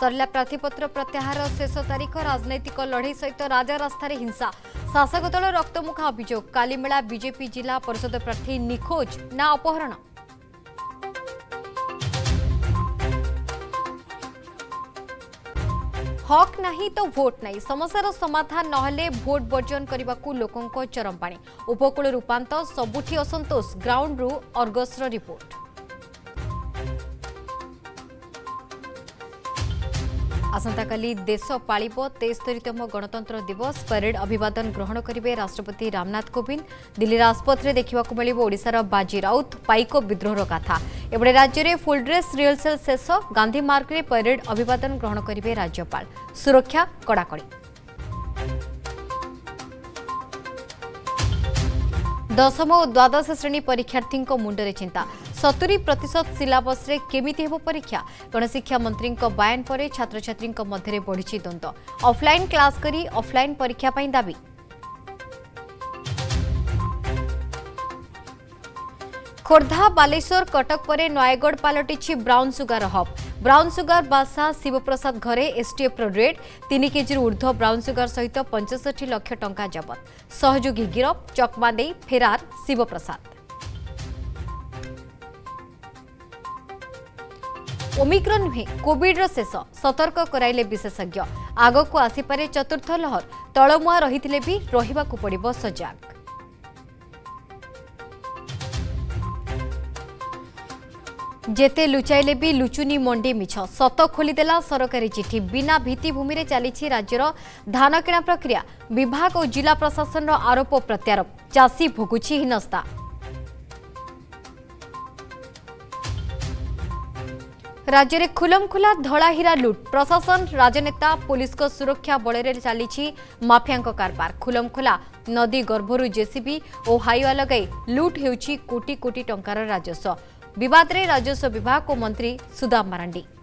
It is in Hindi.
सरला प्रार्थीपत्र प्रत्याहार शेष तारीख राजनैतिक लड़े सहित राजरास्तार हिंसा शासक दल रक्तमुखा अभियोग कालीमेला बीजेपी जिला परिषद प्रार्थी निखोज ना अपहरण। हक नहीं तो भोट नहीं समस्या समाधान नहले भोट बर्जन करने को लोकों चरमपाणी उपकूल रूपांत सबुठी असंतोष ग्राउंड रु अर्गस रिपोर्ट। आसंताकाली देश पालिब 73तम गणतंत्र दिवस परेड अभिवादन ग्रहण करेंगे राष्ट्रपति रामनाथ कोविंद। दिल्ली राजपथ में देखा मिले ओडिशार बाजी राउत पाइक विद्रोहर गाथा। एबड़े राज्य में फुल ड्रेस रिहर्सल शेष गांधी मार्ग में परेड अभिवादन ग्रहण करेंगे राज्यपाल। सुरक्षा कड़ाकड़ी 10वीं और 12वीं श्रेणी परीक्षार्थी मुंडरे चिंता 70% सिलेबस रे केमिति हो परीक्षा। गणशिक्षा मंत्री बयान पर छात्र छात्री मध्य बढ़ी द्वंद्व ऑफलाइन क्लास करी ऑफलाइन परीक्षा पर दाबी। खोर्धा बालेश्वर कटक पर नयगढ़ पलटि brown sugar hub. Brown sugar बादशाह शिवप्रसाद घरे एसटीएफ रेड 3 केजी ऊर्ध्व ब्राउन सुगार सहित 65 लाख टंका जबत। सहयोगी गिरफ चकमा दे फेरार शिवप्रसाद। ओमिक्रॉन नुहे कोविड्र शेष सतर्क कराइले विशेषज्ञ आगक आसीपे चतुर्थ लहर तलमुआ रही भी रहिबाकु पड़िबो सजग। जेते लुचाइले भी लुचुनी मंडी मिछ सत खोलीदेला सरकारी चिठी। बिना भित्तिभूमि रे चली राज्यर धान किणा प्रक्रिया विभाग और जिला प्रशासन आरोप प्रत्यारोप चाषी भोगुछि हिनस्ता। राज्य में खुलमखुला धड़ा हीरा लुट प्रशासन राजनेता पुलिस को सुरक्षा बलरे चली माफिया कारबार। खुलमखुला नदी गर्भरु जेसीबी और हाइवा लगाई लुट होउछि कोटी कोटी टंकार राजस्व। विवाद रे राजस्व विभाग को मंत्री सुदाम मरांडी।